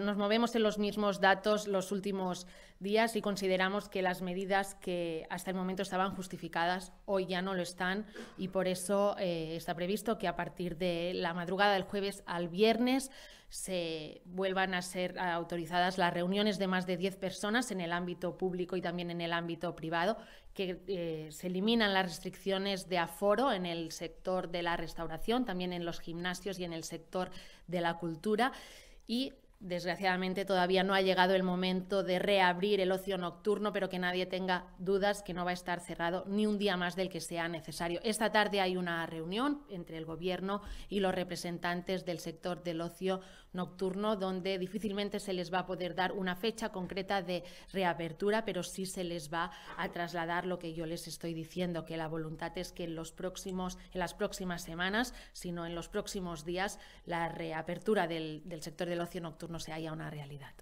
Nos movemos en los mismos datos los últimos días y consideramos que las medidas que hasta el momento estaban justificadas hoy ya no lo están, y por eso está previsto que a partir de la madrugada del jueves al viernes se vuelvan a ser autorizadas las reuniones de más de 10 personas en el ámbito público y también en el ámbito privado, que se eliminan las restricciones de aforo en el sector de la restauración, también en los gimnasios y en el sector de la cultura. Y desgraciadamente todavía no ha llegado el momento de reabrir el ocio nocturno, pero que nadie tenga dudas que no va a estar cerrado ni un día más del que sea necesario. Esta tarde hay una reunión entre el Gobierno y los representantes del sector del ocio nocturno, donde difícilmente se les va a poder dar una fecha concreta de reapertura, pero sí se les va a trasladar lo que yo les estoy diciendo, que la voluntad es que en las próximas semanas, sino en los próximos días, la reapertura del sector del ocio nocturno no sea ya una realidad.